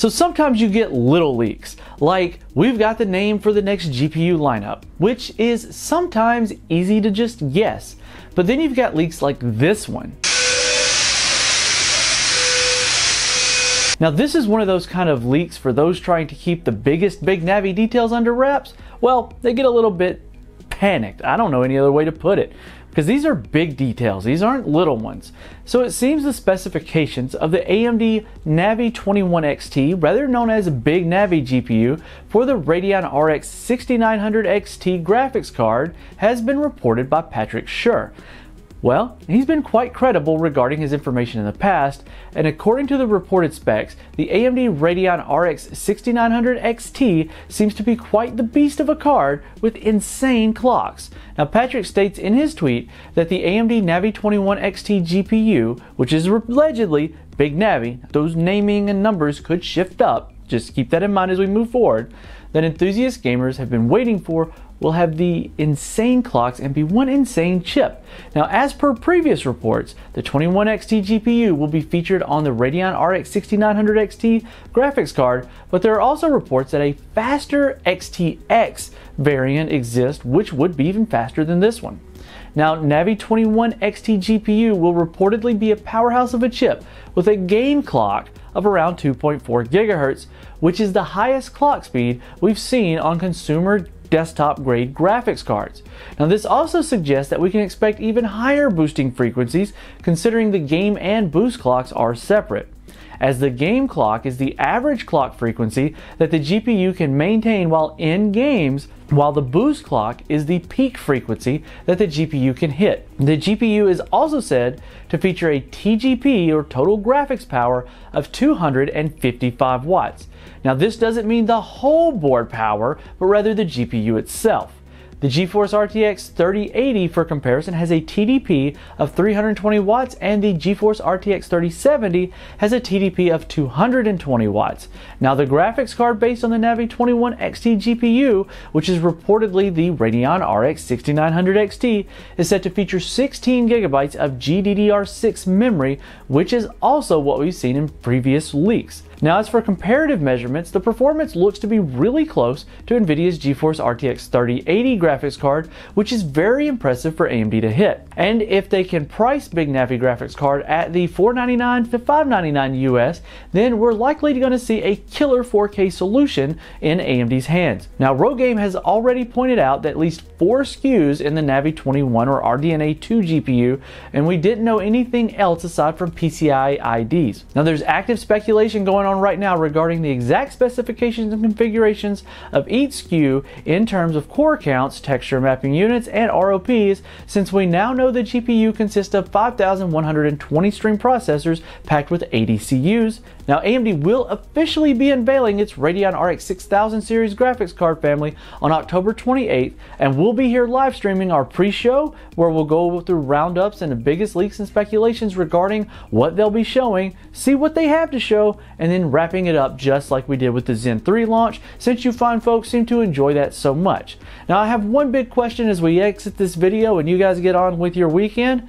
So sometimes you get little leaks, like we've got the name for the next GPU lineup, which is sometimes easy to just guess. But then you've got leaks like this one. Now this is one of those kind of leaks for those trying to keep the biggest Big Navi details under wraps. Well, they get a little bit panicked. I don't know any other way to put it, because these are big details. These aren't little ones. So it seems the specifications of the AMD Navi 21XT, rather known as Big Navi GPU, for the Radeon RX 6900 XT graphics card has been reported by Patrick Schur. Well, he's been quite credible regarding his information in the past, and according to the reported specs, the AMD Radeon RX 6900 XT seems to be quite the beast of a card with insane clocks. Now, Patrick states in his tweet that the AMD Navi 21 XT GPU, which is allegedly Big Navi, those naming and numbers could shift up, just keep that in mind as we move forward, that enthusiast gamers have been waiting for will have the insane clocks and be one insane chip. Now, as per previous reports, the 21XT GPU will be featured on the Radeon RX 6900 XT graphics card, but there are also reports that a faster XTX variant exists, which would be even faster than this one. Now, Navi 21 XT GPU will reportedly be a powerhouse of a chip with a game clock of around 2.4 gigahertz, which is the highest clock speed we've seen on consumer desktop grade graphics cards. Now, this also suggests that we can expect even higher boosting frequencies, considering the game and boost clocks are separate, as the game clock is the average clock frequency that the GPU can maintain while in games, while the boost clock is the peak frequency that the GPU can hit. The GPU is also said to feature a TGP, or total graphics power, of 255 watts. Now, this doesn't mean the whole board power, but rather the GPU itself. The GeForce RTX 3080, for comparison, has a TDP of 320 watts, and the GeForce RTX 3070 has a TDP of 220 watts. Now, the graphics card based on the Navi 21 XT GPU, which is reportedly the Radeon RX 6900 XT, is set to feature 16 gigabytes of GDDR6 memory, which is also what we've seen in previous leaks. Now, as for comparative measurements, the performance looks to be really close to NVIDIA's GeForce RTX 3080 graphics card, which is very impressive for AMD to hit. And if they can price Big Navi graphics card at the $499 to $599 US, then we're likely going to see a killer 4K solution in AMD's hands. Now, Rogue Game has already pointed out that at least 4 SKUs in the Navi 21 or RDNA 2 GPU, and we didn't know anything else aside from PCI IDs. Now, there's active speculation going on right now regarding the exact specifications and configurations of each SKU in terms of core counts, texture mapping units, and ROPs, since we now know the GPU consists of 5,120 stream processors packed with 80 CUs. Now, AMD will officially be unveiling its Radeon RX 6000 series graphics card family on October 28th, and we'll be here live streaming our pre-show, where we'll go through roundups and the biggest leaks and speculations regarding what they'll be showing, see what they have to show, and then wrapping it up just like we did with the Zen 3 launch, since you fine folks seem to enjoy that so much. Now, I have one big question as we exit this video and you guys get on with your weekend.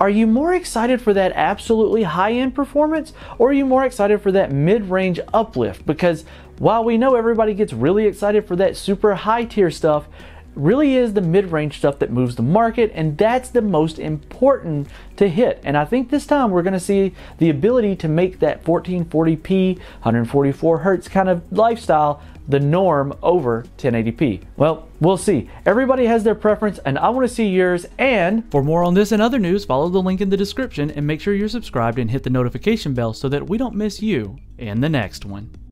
Are you more excited for that absolutely high-end performance, or are you more excited for that mid-range uplift? Because while we know everybody gets really excited for that super high-tier stuff, really is the mid-range stuff that moves the market, and that's the most important to hit. And I think this time we're going to see the ability to make that 1440p 144 hertz kind of lifestyle the norm over 1080p. Well, we'll see. Everybody has their preference, and I want to see yours. And for more on this and other news, follow the link in the description and make sure you're subscribed and hit the notification bell so that we don't miss you in the next one.